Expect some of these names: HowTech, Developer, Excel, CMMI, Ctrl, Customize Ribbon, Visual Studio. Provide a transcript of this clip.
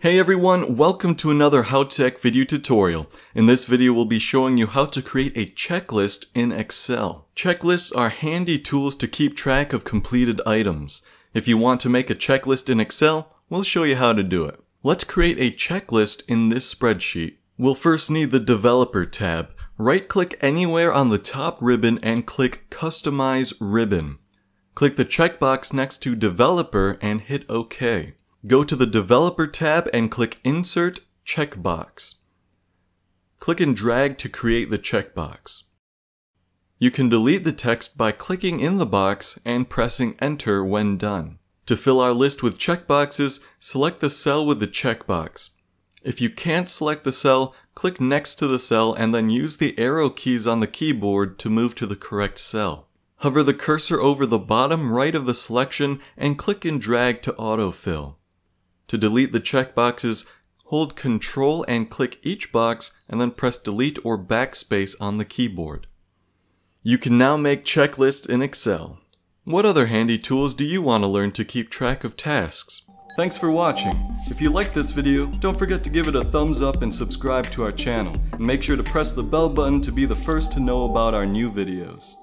Hey everyone, welcome to another HowTech video tutorial. In this video we'll be showing you how to create a checklist in Excel. Checklists are handy tools to keep track of completed items. If you want to make a checklist in Excel, we'll show you how to do it. Let's create a checklist in this spreadsheet. We'll first need the Developer tab. Right-click anywhere on the top ribbon and click Customize Ribbon. Click the checkbox next to Developer and hit OK. Go to the Developer tab and click Insert Checkbox. Click and drag to create the checkbox. You can delete the text by clicking in the box and pressing Enter when done. To fill our list with checkboxes, select the cell with the checkbox. If you can't select the cell, click next to the cell and then use the arrow keys on the keyboard to move to the correct cell. Hover the cursor over the bottom right of the selection and click and drag to autofill. To delete the checkboxes, hold Ctrl and click each box and then press Delete or Backspace on the keyboard. You can now make checklists in Excel. What other handy tools do you want to learn to keep track of tasks? Thanks for watching. If you liked this video, don't forget to give it a thumbs up and subscribe to our channel. And make sure to press the bell button to be the first to know about our new videos.